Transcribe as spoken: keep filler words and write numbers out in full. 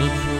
of